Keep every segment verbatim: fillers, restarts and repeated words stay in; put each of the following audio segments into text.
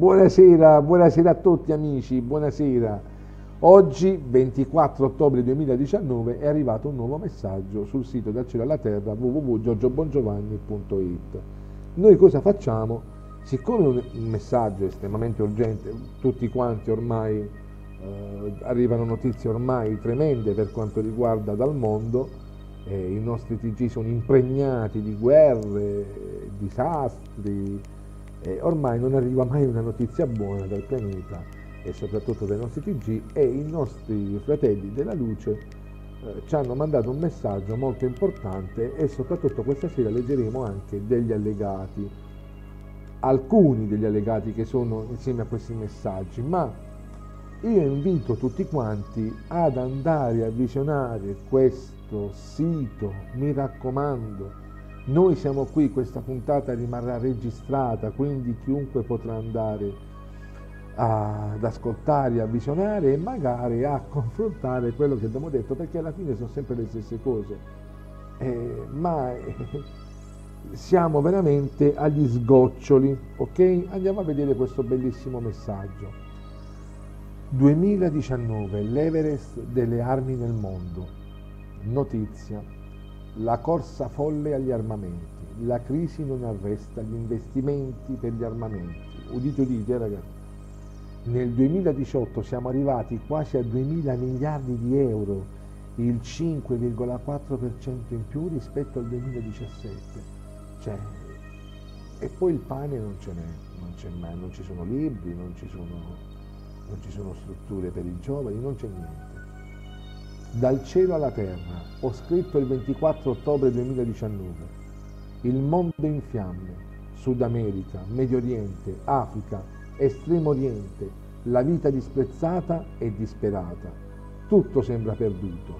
Buonasera, buonasera a tutti amici, buonasera. Oggi, ventiquattro ottobre duemiladiciannove, è arrivato un nuovo messaggio sul sito Dal Cielo alla Terra w w w punto giorgio bongiovanni punto it. Noi cosa facciamo? Siccome un messaggio è estremamente urgente, tutti quanti ormai eh, arrivano notizie ormai tremende per quanto riguarda dal mondo, eh, i nostri T G sono impregnati di guerre, disastri, eh, ormai non arriva mai una notizia buona dal pianeta e soprattutto dai nostri T G, e i nostri fratelli della luce eh, ci hanno mandato un messaggio molto importante e soprattutto questa sera leggeremo anche degli allegati, alcuni degli allegati che sono insieme a questi messaggi, ma io invito tutti quanti ad andare a visionare questo sito, mi raccomando, noi siamo qui, questa puntata rimarrà registrata, quindi chiunque potrà andare a, ad ascoltare, a visionare e magari a confrontare quello che abbiamo detto, perché alla fine sono sempre le stesse cose, eh, ma eh, siamo veramente agli sgoccioli, ok? Andiamo a vedere questo bellissimo messaggio. duemiladiciannove, l'Everest delle armi nel mondo. Notizia, la corsa folle agli armamenti, la crisi non arresta gli investimenti per gli armamenti. Udite, udite, eh, ragazzi. Nel duemiladiciotto siamo arrivati quasi a duemila miliardi di euro, il cinque virgola quattro per cento in più rispetto al duemiladiciassette. Cioè, e poi il pane non ce n'è, non c'è mai, non ci sono libri, non ci sono... non ci sono strutture per i giovani, non c'è niente. Dal cielo alla terra, ho scritto il ventiquattro ottobre duemiladiciannove, il mondo in fiamme, Sud America, Medio Oriente, Africa, Estremo Oriente, la vita disprezzata e disperata. Tutto sembra perduto,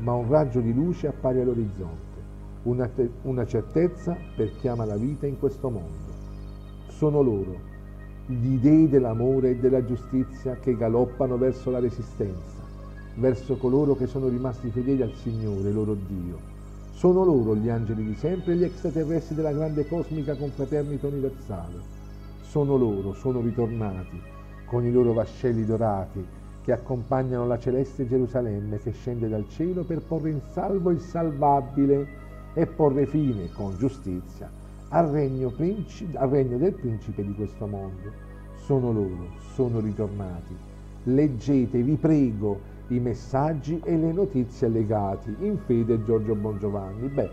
ma un raggio di luce appare all'orizzonte, una, una certezza per chi ama la vita in questo mondo. Sono loro, gli dei dell'amore e della giustizia che galoppano verso la resistenza, verso coloro che sono rimasti fedeli al Signore, loro Dio. Sono loro gli angeli di sempre e gli extraterrestri della grande cosmica confraternita universale. Sono loro, sono ritornati, con i loro vascelli dorati, che accompagnano la celeste Gerusalemme che scende dal cielo per porre in salvo il salvabile e porre fine, con giustizia, Al regno, al regno del principe di questo mondo. Sono loro, sono ritornati. Leggete, vi prego, i messaggi e le notizie allegati in fede Giorgio Bongiovanni. Beh,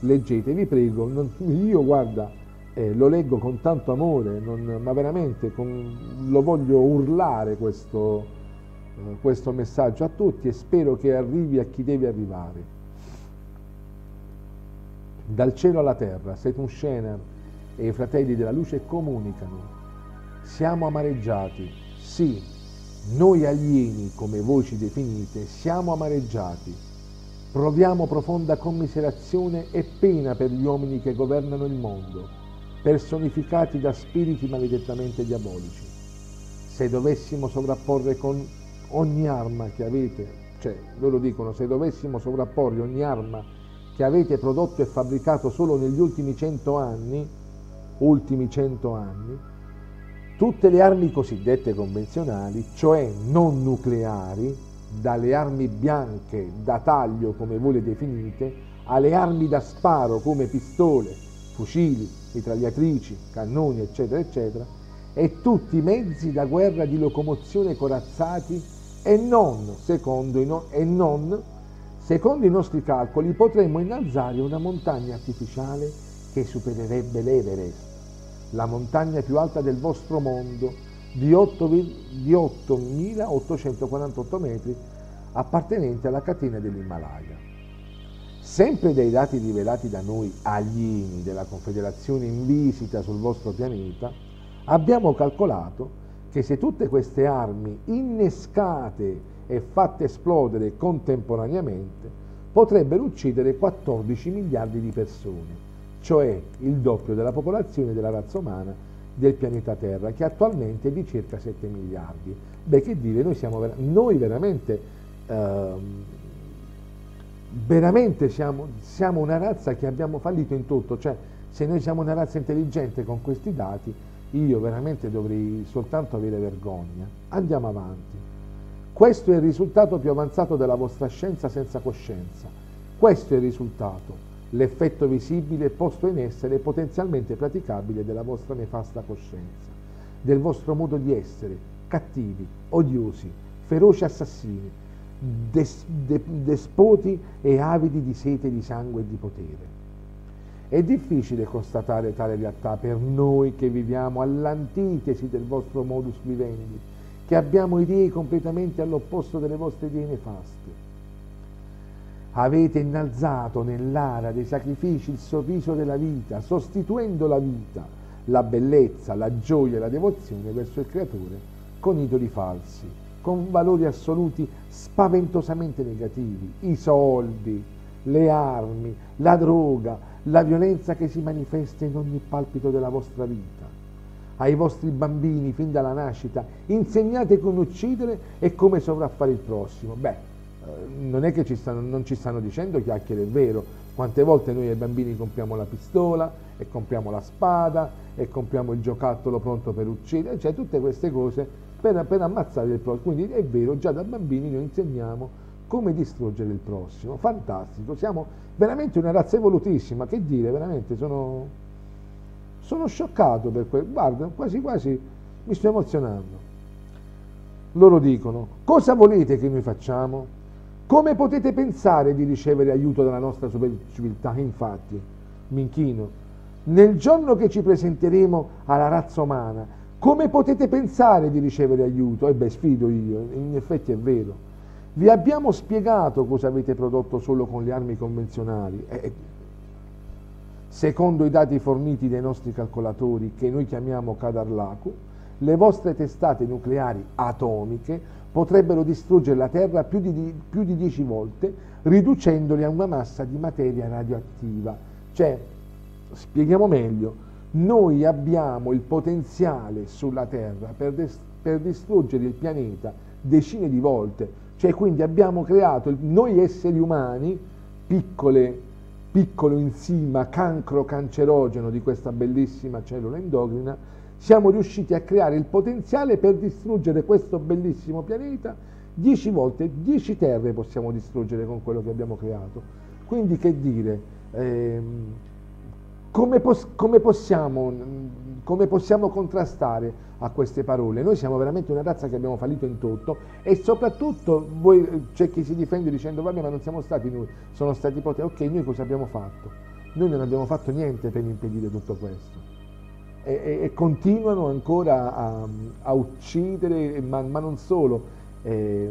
leggete, vi prego, non, io guarda, eh, lo leggo con tanto amore, non, ma veramente con, lo voglio urlare questo, eh, questo messaggio a tutti e spero che arrivi a chi deve arrivare. Dal cielo alla terra, Setun Schener e i fratelli della luce comunicano. Siamo amareggiati, sì, noi alieni, come voi ci definite, siamo amareggiati. Proviamo profonda commiserazione e pena per gli uomini che governano il mondo, personificati da spiriti maledettamente diabolici. Se dovessimo sovrapporre con ogni arma che avete, cioè loro dicono, se dovessimo sovrapporre ogni arma che avete prodotto e fabbricato solo negli ultimi cento anni, ultimi cento anni, tutte le armi cosiddette convenzionali, cioè non nucleari, dalle armi bianche da taglio come voi le definite, alle armi da sparo come pistole, fucili, mitragliatrici, cannoni, eccetera, eccetera, e tutti i mezzi da guerra di locomozione corazzati e non, secondo i no, e non, secondo i nostri calcoli potremmo innalzare una montagna artificiale che supererebbe l'Everest, la montagna più alta del vostro mondo, di ottomilaottocentoquarantotto metri, appartenente alla catena dell'Himalaya. Sempre dai dati rivelati da noi alieni della Confederazione in visita sul vostro pianeta, abbiamo calcolato che se tutte queste armi innescate e fatte esplodere contemporaneamente, potrebbero uccidere quattordici miliardi di persone, cioè il doppio della popolazione della razza umana del pianeta Terra, che attualmente è di circa sette miliardi. Beh, che dire, noi siamo ver- noi veramente, eh, veramente siamo, siamo una razza che abbiamo fallito in tutto, cioè se noi siamo una razza intelligente con questi dati, Io veramente dovrei soltanto avere vergogna. Andiamo avanti. Questo è il risultato più avanzato della vostra scienza senza coscienza. Questo è il risultato, l'effetto visibile posto in essere e potenzialmente praticabile della vostra nefasta coscienza, del vostro modo di essere, cattivi, odiosi, feroci assassini, des, de, despoti e avidi di sete, di sangue e di potere. È difficile constatare tale realtà per noi che viviamo all'antitesi del vostro modus vivendi, che abbiamo idee completamente all'opposto delle vostre idee nefaste. Avete innalzato nell'ara dei sacrifici il sorriso della vita, sostituendo la vita, la bellezza, la gioia e la devozione verso il Creatore con idoli falsi, con valori assoluti spaventosamente negativi, i soldi, le armi, la droga, la violenza che si manifesta in ogni palpito della vostra vita. Ai vostri bambini, fin dalla nascita, insegnate come uccidere e come sovraffare il prossimo. Beh, non è che ci stanno, non ci stanno dicendo chiacchiere, è vero. Quante volte noi ai bambini compriamo la pistola e compriamo la spada e compriamo il giocattolo pronto per uccidere, cioè tutte queste cose per, per ammazzare il prossimo. Quindi è vero, già da bambini noi insegniamo come distruggere il prossimo. Fantastico, siamo veramente una razza evolutissima, che dire, veramente sono, sono scioccato per quello, guarda, quasi quasi mi sto emozionando. Loro dicono: cosa volete che noi facciamo? Come potete pensare di ricevere aiuto dalla nostra civiltà? Infatti, mi inchino, nel giorno che ci presenteremo alla razza umana, come potete pensare di ricevere aiuto? E beh, sfido io, in effetti è vero. Vi abbiamo spiegato cosa avete prodotto solo con le armi convenzionali. Eh, secondo i dati forniti dai nostri calcolatori, che noi chiamiamo Kadarlaku, le vostre testate nucleari atomiche potrebbero distruggere la Terra più di, più di dieci volte, riducendoli a una massa di materia radioattiva. Cioè, spieghiamo meglio, noi abbiamo il potenziale sulla Terra per, des, per distruggere il pianeta decine di volte, cioè quindi abbiamo creato, noi esseri umani, piccole, piccolo enzima cancro cancerogeno di questa bellissima cellula endocrina, siamo riusciti a creare il potenziale per distruggere questo bellissimo pianeta dieci volte, dieci terre possiamo distruggere con quello che abbiamo creato. Quindi che dire, ehm, come, pos come, possiamo, come possiamo contrastare a queste parole? Noi siamo veramente una razza che abbiamo fallito in tutto, e soprattutto voi, c'è chi si difende dicendo vabbè, ma non siamo stati noi, sono stati potenti. Ok, noi cosa abbiamo fatto? Noi non abbiamo fatto niente per impedire tutto questo. E, e continuano ancora a, a uccidere, ma, ma non solo, eh,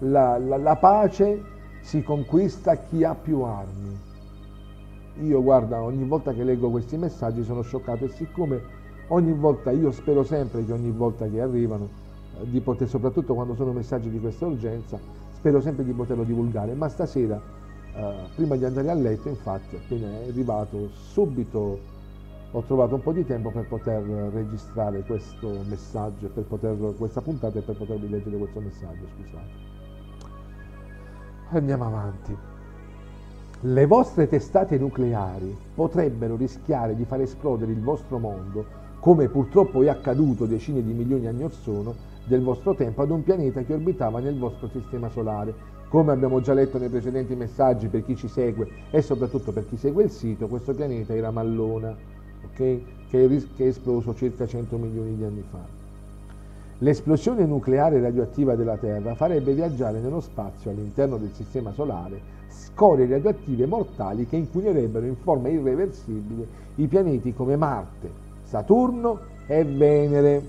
la, la, la pace si conquista chi ha più armi. Io, guarda, ogni volta che leggo questi messaggi sono scioccato, e siccome ogni volta, io spero sempre che ogni volta che arrivano, di poter, soprattutto quando sono messaggi di questa urgenza, spero sempre di poterlo divulgare, ma stasera, eh, prima di andare a letto, infatti, appena è arrivato subito, ho trovato un po' di tempo per poter registrare questo messaggio, per poter, questa puntata, e per potervi leggere questo messaggio, scusate. Andiamo avanti. Le vostre testate nucleari potrebbero rischiare di far esplodere il vostro mondo, come purtroppo è accaduto decine di milioni di anni or sono del vostro tempo ad un pianeta che orbitava nel vostro sistema solare. Come abbiamo già letto nei precedenti messaggi, per chi ci segue e soprattutto per chi segue il sito, questo pianeta era Mallona. Okay, che, è, che è esploso circa cento milioni di anni fa. L'esplosione nucleare radioattiva della Terra farebbe viaggiare nello spazio, all'interno del sistema solare, scorie radioattive mortali che incunerebbero in forma irreversibile i pianeti come Marte, Saturno e Venere,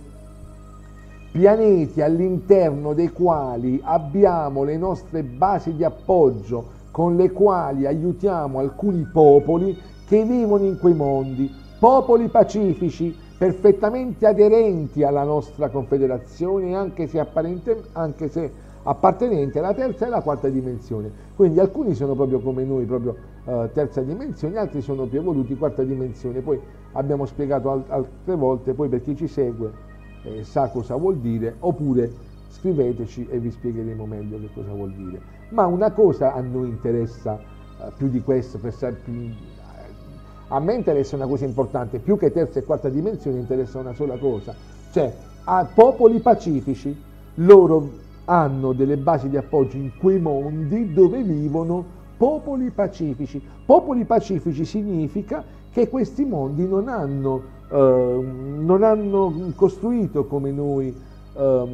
pianeti all'interno dei quali abbiamo le nostre basi di appoggio, con le quali aiutiamo alcuni popoli che vivono in quei mondi, popoli pacifici, perfettamente aderenti alla nostra confederazione, anche se, apparente, anche se appartenenti alla terza e alla quarta dimensione. Quindi alcuni sono proprio come noi, proprio eh, terza dimensione, altri sono più evoluti, quarta dimensione. Poi abbiamo spiegato al altre volte, poi per chi ci segue eh, sa cosa vuol dire, oppure scriveteci e vi spiegheremo meglio che cosa vuol dire. Ma una cosa a noi interessa eh, più di questo, per, più, A me interessa una cosa importante, più che terza e quarta dimensione interessa una sola cosa, cioè a popoli pacifici, loro hanno delle basi di appoggio in quei mondi dove vivono popoli pacifici. Popoli pacifici significa che questi mondi non hanno, eh, non hanno costruito come noi eh,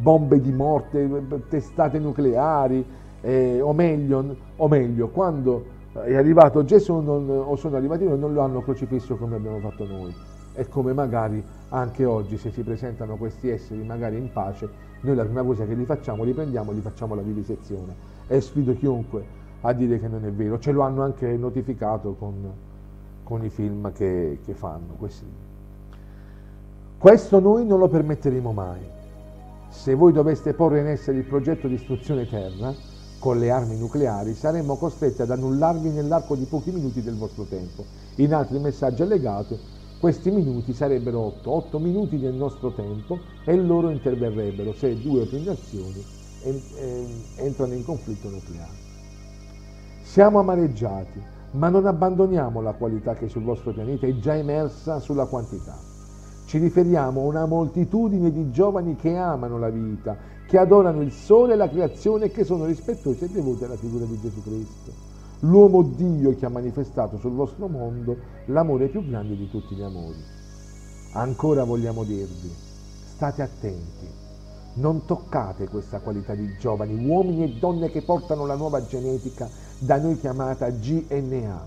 bombe di morte, testate nucleari, eh, o meglio, o meglio, quando è arrivato Gesù non, o sono arrivati loro, non lo hanno crocifisso come abbiamo fatto noi. E come magari anche oggi, se si presentano questi esseri magari in pace, noi la prima cosa che li facciamo, li prendiamo e li facciamo la vivisezione. E sfido chiunque a dire che non è vero. Ce lo hanno anche notificato con, con i film che, che fanno. Questi. Questo noi non lo permetteremo mai. Se voi doveste porre in essere il progetto di distruzione terra con le armi nucleari, saremmo costretti ad annullarvi nell'arco di pochi minuti del vostro tempo. In altri messaggi allegati, questi minuti sarebbero otto, otto minuti del nostro tempo, e loro interverrebbero se due o più nazioni entrano in conflitto nucleare. Siamo amareggiati, ma non abbandoniamo la qualità che sul vostro pianeta è già emersa sulla quantità. Ci riferiamo a una moltitudine di giovani che amano la vita, che adorano il sole e la creazione e che sono rispettosi e devoti alla figura di Gesù Cristo, l'uomo Dio che ha manifestato sul vostro mondo l'amore più grande di tutti gli amori. Ancora vogliamo dirvi, state attenti, non toccate questa qualità di giovani, uomini e donne che portano la nuova genetica da noi chiamata G N A.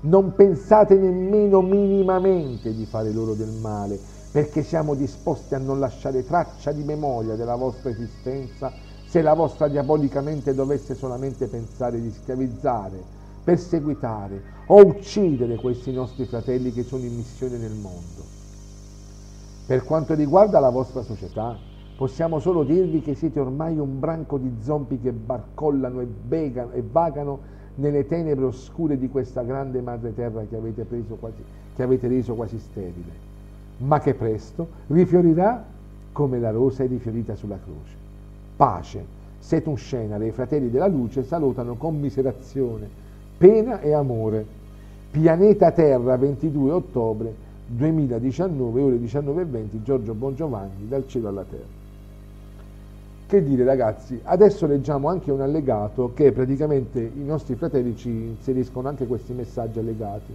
Non pensate nemmeno minimamente di fare loro del male, perché siamo disposti a non lasciare traccia di memoria della vostra esistenza se la vostra diabolica mente dovesse solamente pensare di schiavizzare, perseguitare o uccidere questi nostri fratelli che sono in missione nel mondo. Per quanto riguarda la vostra società, possiamo solo dirvi che siete ormai un branco di zombie che barcollano e, begano, e vagano nelle tenebre oscure di questa grande madre terra che avete, preso quasi, che avete reso quasi sterile, ma che presto rifiorirà come la rosa è rifiorita sulla croce. Pace, Setun Schener e i fratelli della luce salutano con commiserazione, pena e amore. Pianeta Terra, ventidue ottobre duemiladiciannove, ore diciannove e venti, Giorgio Bongiovanni, dal cielo alla terra. Che dire ragazzi, adesso leggiamo anche un allegato che praticamente i nostri fratelli ci inseriscono anche questi messaggi allegati,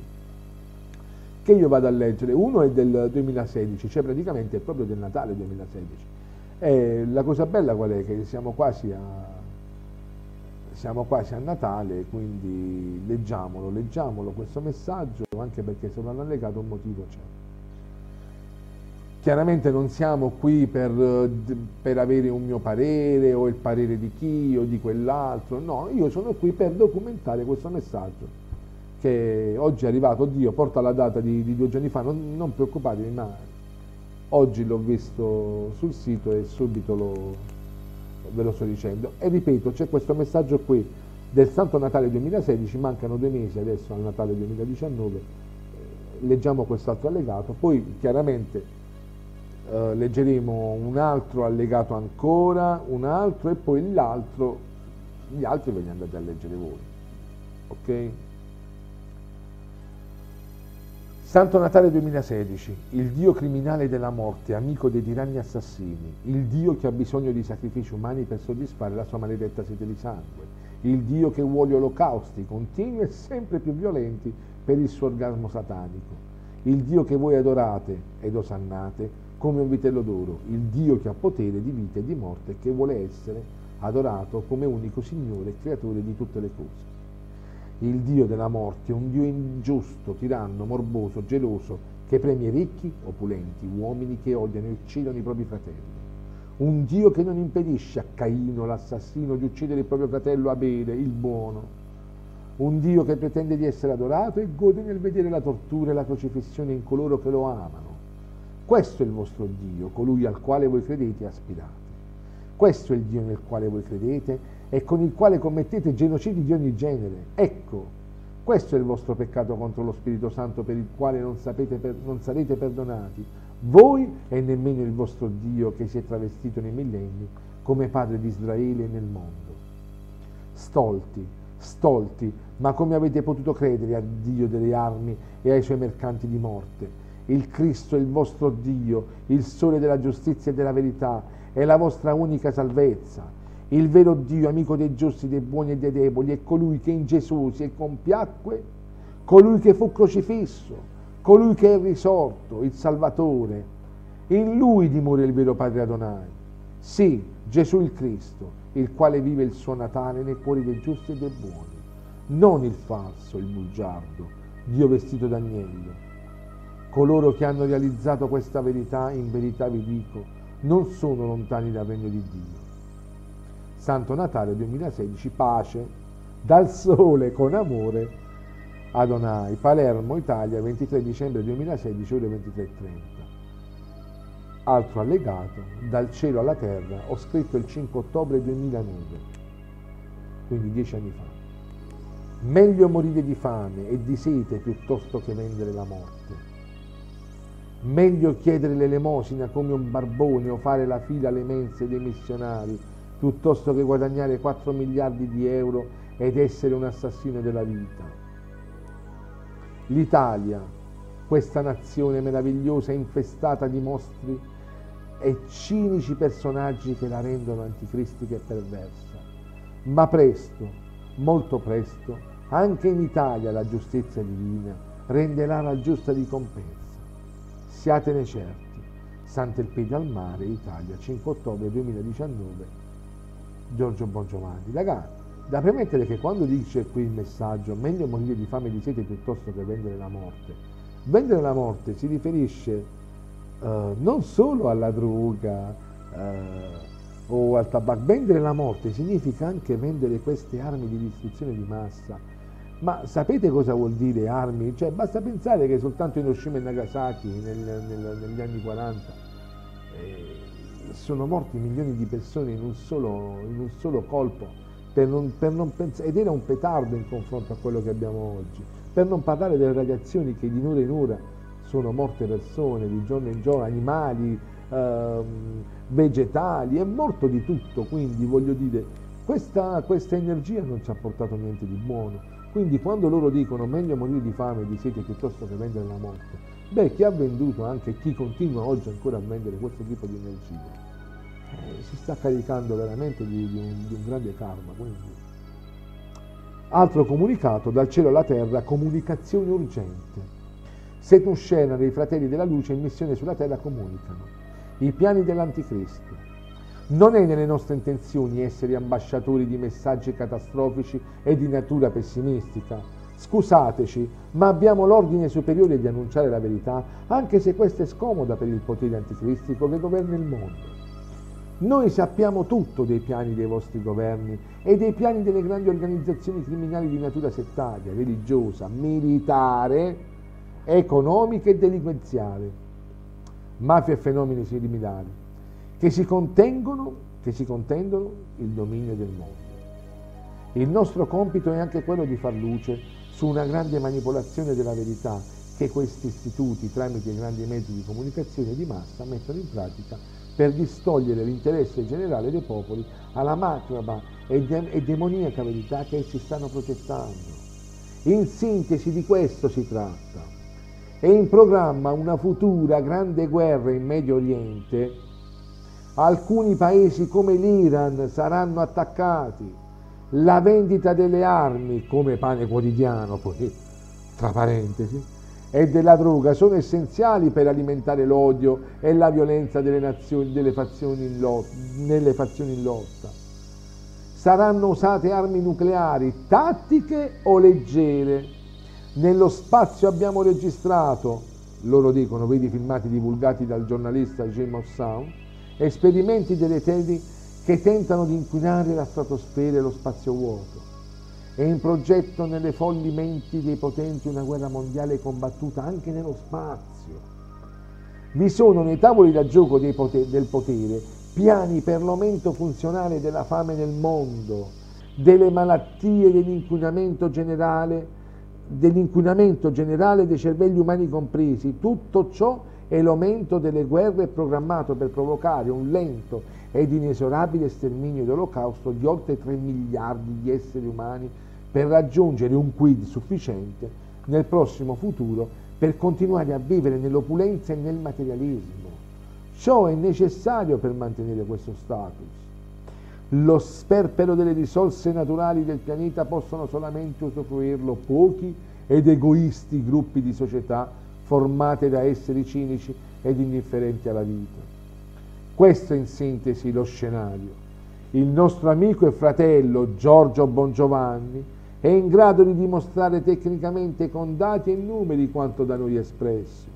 che io vado a leggere. Uno è del duemilasedici, cioè praticamente è proprio del Natale duemilasedici. E la cosa bella qual è? Che siamo quasi a, siamo quasi a Natale, quindi leggiamolo, leggiamolo questo messaggio, anche perché se non hanno allegato un motivo c'è. Chiaramente non siamo qui per, per avere un mio parere o il parere di chi o di quell'altro, no, io sono qui per documentare questo messaggio che oggi è arrivato. Dio porta la data di, di due giorni fa, non, non preoccupatevi, ma oggi l'ho visto sul sito e subito lo, ve lo sto dicendo. E ripeto, c'è questo messaggio qui del Santo Natale duemilasedici, mancano due mesi adesso al Natale duemiladiciannove, leggiamo quest'altro allegato, poi chiaramente eh, leggeremo un altro allegato ancora, un altro e poi l'altro, gli altri ve li andate a leggere voi, ok? Santo Natale duemilasedici, il Dio criminale della morte, amico dei tiranni assassini, il Dio che ha bisogno di sacrifici umani per soddisfare la sua maledetta sete di sangue, il Dio che vuole olocausti continui e sempre più violenti per il suo orgasmo satanico, il Dio che voi adorate ed osannate come un vitello d'oro, il Dio che ha potere di vita e di morte e che vuole essere adorato come unico Signore e creatore di tutte le cose. Il Dio della morte, un Dio ingiusto, tiranno, morboso, geloso, che premia ricchi, opulenti, uomini che odiano e uccidono i propri fratelli. Un Dio che non impedisce a Caino, l'assassino, di uccidere il proprio fratello Abele, il buono. Un Dio che pretende di essere adorato e gode nel vedere la tortura e la crocifissione in coloro che lo amano. Questo è il vostro Dio, colui al quale voi credete e aspirate. Questo è il Dio nel quale voi credete e con il quale commettete genocidi di ogni genere. Ecco, questo è il vostro peccato contro lo Spirito Santo, per il quale non, sapete per, non sarete perdonati, voi e nemmeno il vostro Dio che si è travestito nei millenni come padre di Israele nel mondo. Stolti, stolti, ma come avete potuto credere al Dio delle armi e ai suoi mercanti di morte? Il Cristo è il vostro Dio, il sole della giustizia e della verità, è la vostra unica salvezza. Il vero Dio, amico dei giusti, dei buoni e dei deboli, è colui che in Gesù si compiacque, colui che fu crocifisso, colui che è risorto, il Salvatore. In Lui dimora il vero Padre Adonai. Sì, Gesù il Cristo, il quale vive il suo Natale nei cuori dei giusti e dei buoni, non il falso, il bugiardo, Dio vestito d'agnello. Coloro che hanno realizzato questa verità, in verità vi dico, non sono lontani dal regno di Dio. Santo Natale duemilasedici, pace, dal sole con amore, Adonai, Palermo, Italia, ventitré dicembre duemilasedici, ore ventitré e trenta. Altro allegato, dal cielo alla terra, ho scritto il cinque ottobre duemilanove, quindi dieci anni fa. Meglio morire di fame e di sete piuttosto che vendere la morte. Meglio chiedere l'elemosina come un barbone o fare la fila alle mense dei missionari piuttosto che guadagnare quattro miliardi di euro ed essere un assassino della vita. L'Italia, questa nazione meravigliosa infestata di mostri e cinici personaggi che la rendono anticristica e perversa. Ma presto, molto presto, anche in Italia la giustizia divina renderà la giusta ricompensa. Siatene certi. Sant'Elpidio a Mare, Italia, cinque ottobre duemiladiciannove, Giorgio Bongiovanni. Ragazzi, da premettere che quando dice qui il messaggio meglio morire di fame e di sete piuttosto che vendere la morte, vendere la morte si riferisce eh, non solo alla droga eh, o al tabacco. Vendere la morte significa anche vendere queste armi di distruzione di massa. Ma sapete cosa vuol dire armi? Cioè, basta pensare che soltanto Hiroshima e Nagasaki nel, nel, negli anni quaranta eh, sono morti milioni di persone in un solo, in un solo colpo, per non, per non pensare, ed era un petardo in confronto a quello che abbiamo oggi. Per non parlare delle radiazioni, che di ora in ora sono morte persone, di giorno in giorno, animali, eh, vegetali, è morto di tutto. Quindi voglio dire, questa, questa energia non ci ha portato niente di buono. Quindi quando loro dicono meglio morire di fame e di sete piuttosto che vendere la morte, beh, chi ha venduto, anche chi continua oggi ancora a vendere questo tipo di energia, eh, si sta caricando veramente di, di, un, di un grande karma. Quindi. Altro comunicato, dal cielo alla terra, comunicazione urgente. Setun Schener e i fratelli della luce in missione sulla terra comunicano i piani dell'anticristo. Non è nelle nostre intenzioni essere ambasciatori di messaggi catastrofici e di natura pessimistica. Scusateci, ma abbiamo l'ordine superiore di annunciare la verità, anche se questa è scomoda per il potere anticristico che governa il mondo. Noi sappiamo tutto dei piani dei vostri governi e dei piani delle grandi organizzazioni criminali di natura settaria, religiosa, militare, economica e delinquenziale, mafia e fenomeni similari, che si contengono, che si contendono il dominio del mondo. Il nostro compito è anche quello di far luce su una grande manipolazione della verità che questi istituti, tramite i grandi mezzi di comunicazione di massa, mettono in pratica per distogliere l'interesse generale dei popoli alla macabra e, de- e demoniaca verità che essi stanno progettando. In sintesi di questo si tratta. È in programma una futura grande guerra in Medio Oriente. Alcuni paesi come l'Iran saranno attaccati, la vendita delle armi come pane quotidiano, poi tra parentesi, e della droga sono essenziali per alimentare l'odio e la violenza delle, nazioni, delle fazioni in lotta, nelle fazioni in lotta. Saranno usate armi nucleari, tattiche o leggere. Nello spazio abbiamo registrato, loro dicono, vedi i filmati divulgati dal giornalista Jim Ossown, esperimenti deleteri che tentano di inquinare la stratosfera e lo spazio vuoto. È in progetto nelle folli menti dei potenti una guerra mondiale combattuta anche nello spazio. Vi sono nei tavoli da gioco dei poter, del potere piani per l'aumento funzionale della fame nel mondo, delle malattie, dell'inquinamento generale, dell'inquinamento generale dei cervelli umani compresi. Tutto ciò e l'aumento delle guerre è programmato per provocare un lento ed inesorabile sterminio dell'olocausto di oltre tre miliardi di esseri umani per raggiungere un quid sufficiente nel prossimo futuro per continuare a vivere nell'opulenza e nel materialismo. Ciò è necessario per mantenere questo status. Lo sperpero delle risorse naturali del pianeta possono solamente usufruirlo pochi ed egoisti gruppi di società formate da esseri cinici ed indifferenti alla vita. Questo è in sintesi lo scenario. Il nostro amico e fratello Giorgio Bongiovanni è in grado di dimostrare tecnicamente con dati e numeri quanto da noi espresso.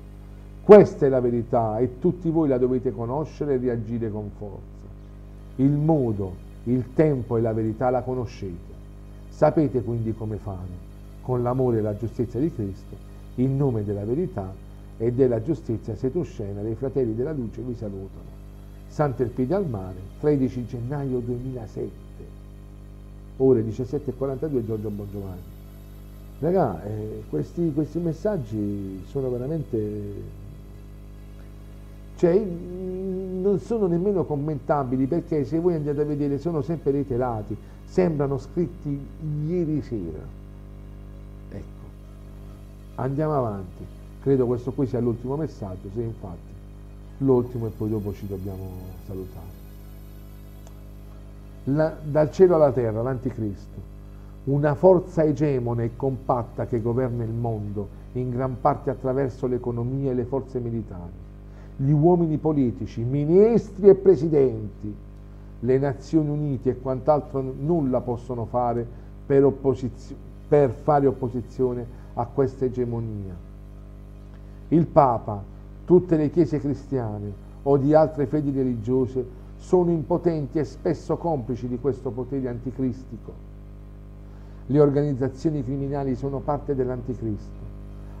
Questa è la verità e tutti voi la dovete conoscere e reagire con forza. Il modo, il tempo e la verità la conoscete. Sapete quindi come fare, con l'amore e la giustizia di Cristo, in nome della verità e della giustizia. Setun Schener e i fratelli della luce vi salutano. Sant'Elpidio a Mare, tredici gennaio duemilasette, ore diciassette e quarantadue, Giorgio Bongiovanni. Raga, eh, questi, questi messaggi sono veramente... Cioè, non sono nemmeno commentabili, perché se voi andate a vedere sono sempre reiterati, sembrano scritti ieri sera. Ecco, andiamo avanti. Credo questo qui sia l'ultimo messaggio, se infatti l'ultimo, e poi dopo ci dobbiamo salutare. La, dal cielo alla terra, l'anticristo, una forza egemone e compatta che governa il mondo in gran parte attraverso l'economia e le forze militari, gli uomini politici, ministri e presidenti. Le Nazioni Unite e quant'altro nulla possono fare per, per fare opposizione a questa egemonia. Il Papa, tutte le chiese cristiane o di altre fedi religiose sono impotenti e spesso complici di questo potere anticristico. Le organizzazioni criminali sono parte dell'anticristo.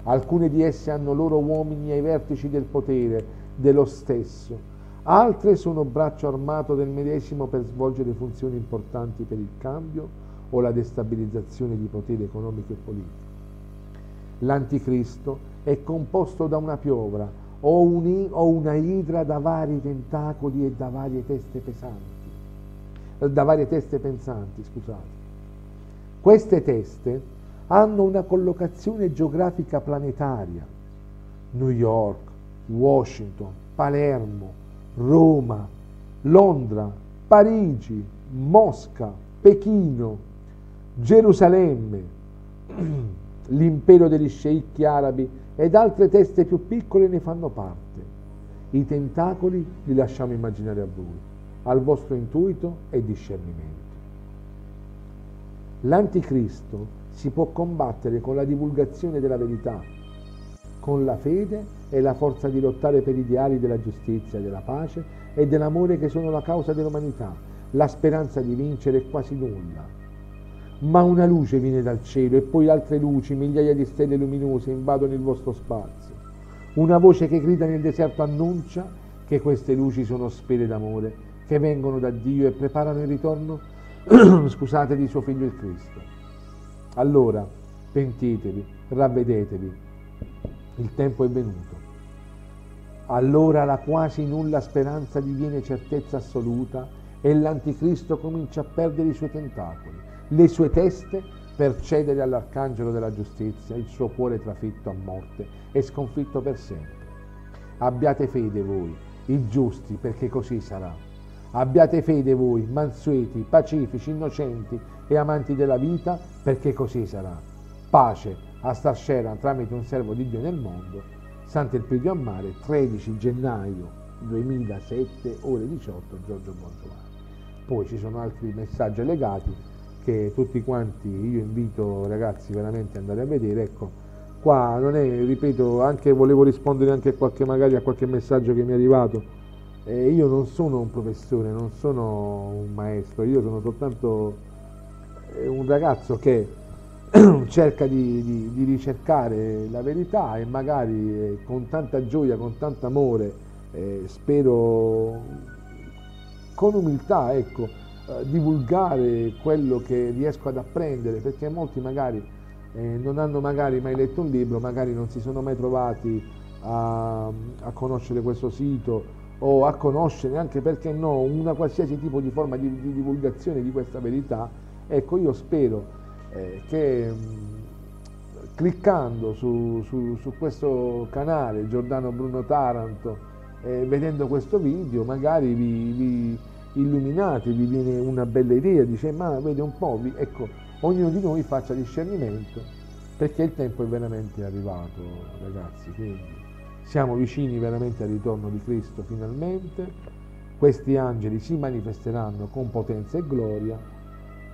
Alcune di esse hanno loro uomini ai vertici del potere dello stesso, altre sono braccio armato del medesimo per svolgere funzioni importanti per il cambio o la destabilizzazione di potere economico e politico. L'anticristo è composto da una piovra o, un, o una idra da vari tentacoli e da varie teste pesanti, da varie teste pensanti, scusate. Queste teste hanno una collocazione geografica planetaria: New York, Washington, Palermo, Roma, Londra, Parigi, Mosca, Pechino, Gerusalemme, l'impero degli sceicchi arabi ed altre teste più piccole ne fanno parte. I tentacoli li lasciamo immaginare a voi, al vostro intuito e discernimento. L'anticristo si può combattere con la divulgazione della verità, con la fede e la forza di lottare per gli ideali della giustizia, della pace e dell'amore che sono la causa dell'umanità. La speranza di vincere è quasi nulla. Ma una luce viene dal cielo e poi altre luci, migliaia di stelle luminose invadono il vostro spazio. Una voce che grida nel deserto annuncia che queste luci sono sfere d'amore che vengono da Dio e preparano il ritorno scusate, di suo figlio il Cristo. Allora, pentitevi, ravvedetevi, il tempo è venuto. Allora la quasi nulla speranza diviene certezza assoluta e l'anticristo comincia a perdere i suoi tentacoli, le sue teste, per cedere all'arcangelo della giustizia, il suo cuore trafitto a morte e sconfitto per sempre. Abbiate fede voi, i giusti, perché così sarà. Abbiate fede voi, mansueti, pacifici, innocenti e amanti della vita, perché così sarà. Pace a Starscena tramite un servo di Dio nel mondo. Sant'Elpidio a Mare, tredici gennaio duemilasette, ore diciotto, Giorgio Bongiovanni. Poi ci sono altri messaggi legati che tutti quanti io invito, ragazzi, veramente ad andare a vedere. Ecco, qua non è, ripeto, anche volevo rispondere anche a qualche, magari a qualche messaggio che mi è arrivato. Eh, io non sono un professore, non sono un maestro, io sono soltanto un ragazzo che cerca di, di, di ricercare la verità e magari eh, con tanta gioia, con tanto amore, eh, spero con umiltà, ecco, eh, divulgare quello che riesco ad apprendere, perché molti magari eh, non hanno magari mai letto un libro, magari non si sono mai trovati a, a conoscere questo sito, o a conoscere, anche perché no, una qualsiasi tipo di forma di, di divulgazione di questa verità. Ecco, io spero eh, che mh, cliccando su, su, su questo canale Giordano Bruno Taranto, eh, vedendo questo video magari vi, vi illuminate, vi viene una bella idea, dice ma vedi un po', vi, ecco, ognuno di noi faccia discernimento, perché il tempo è veramente arrivato, ragazzi, quindi siamo vicini veramente al ritorno di Cristo finalmente. Questi angeli si manifesteranno con potenza e gloria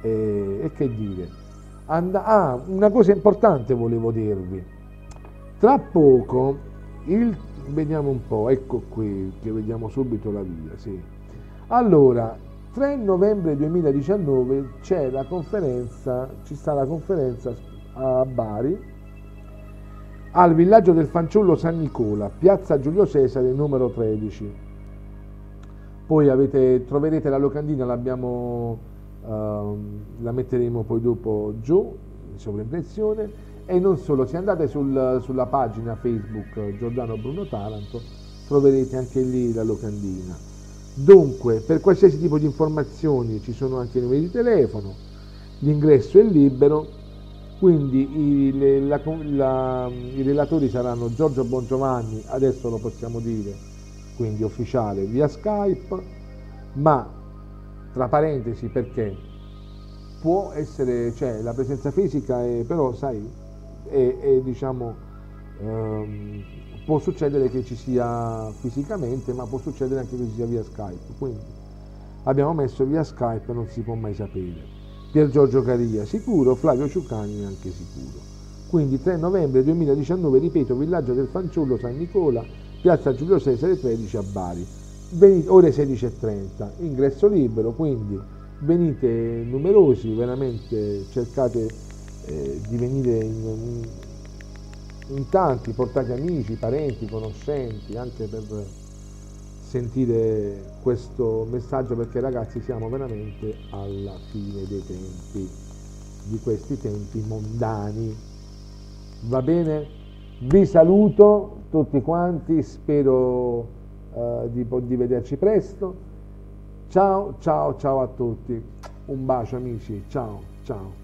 e, e che dire. And- ah, una cosa importante volevo dirvi. Tra poco, il, vediamo un po', ecco qui, che vediamo subito la via, sì. Allora, tre novembre duemiladiciannove c'è la conferenza, ci sta la conferenza a Bari, al villaggio del fanciullo San Nicola, piazza Giulio Cesare, numero tredici. Poi avete, troverete la locandina, l'abbiamo, ehm, la metteremo poi dopo giù, in sovraimpressione. E non solo, se andate sul, sulla pagina Facebook Giordano Bruno Taranto, troverete anche lì la locandina. Dunque, per qualsiasi tipo di informazioni ci sono anche i numeri di telefono, l'ingresso è libero, quindi i, le, la, la, i relatori saranno Giorgio Bongiovanni, adesso lo possiamo dire, quindi ufficiale via Skype, ma tra parentesi perché può essere, cioè la presenza fisica è, però sai, è, è, diciamo, ehm, può succedere che ci sia fisicamente, ma può succedere anche che ci sia via Skype, quindi abbiamo messo via Skype, non si può mai sapere. Pier Giorgio Caria sicuro, Flavio Ciucani anche sicuro. Quindi tre novembre duemiladiciannove, ripeto, villaggio del fanciullo San Nicola, piazza Giulio Cesare tredici a Bari, venite, ore sedici e trenta, ingresso libero, quindi venite numerosi, veramente cercate eh, di venire in, in tanti, portate amici, parenti, conoscenti, anche per sentire questo messaggio, perché ragazzi siamo veramente alla fine dei tempi, di questi tempi mondani, va bene? Vi saluto tutti quanti, spero eh, di, di vederci presto. Ciao, ciao, ciao a tutti. Un bacio amici, ciao, ciao.